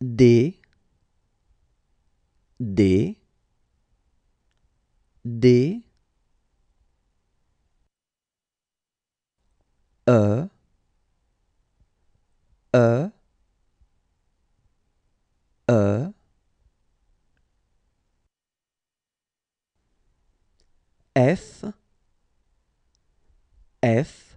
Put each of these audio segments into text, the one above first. D E F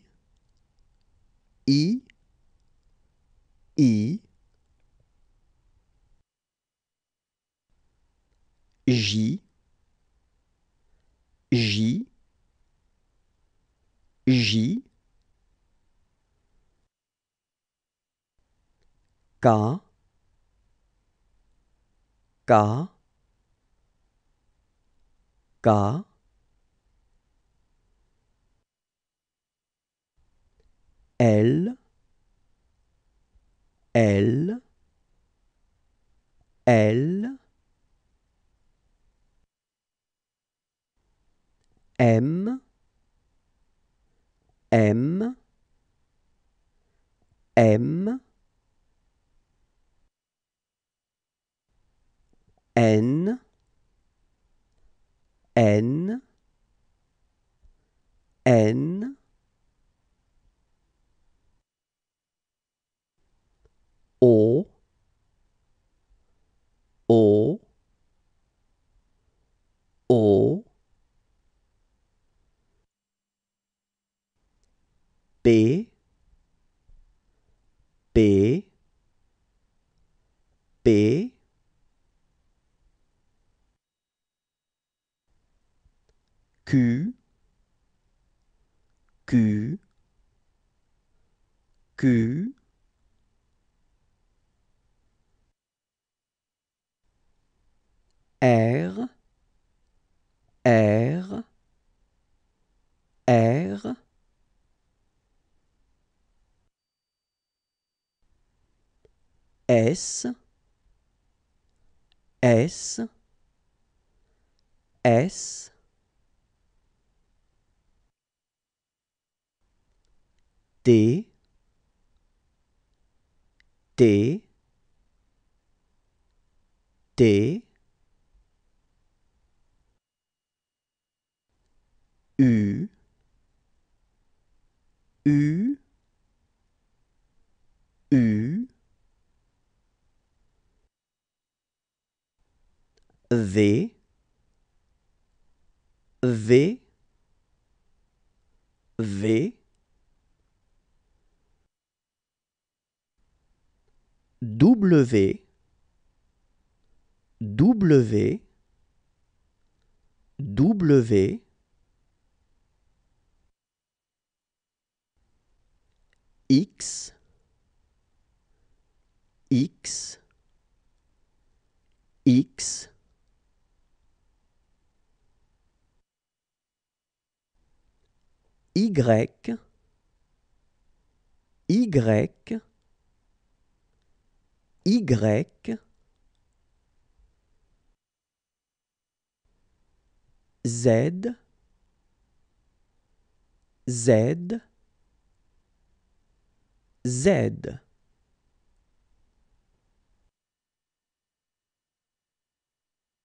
K L M N O P Q R S T U V W X Y Z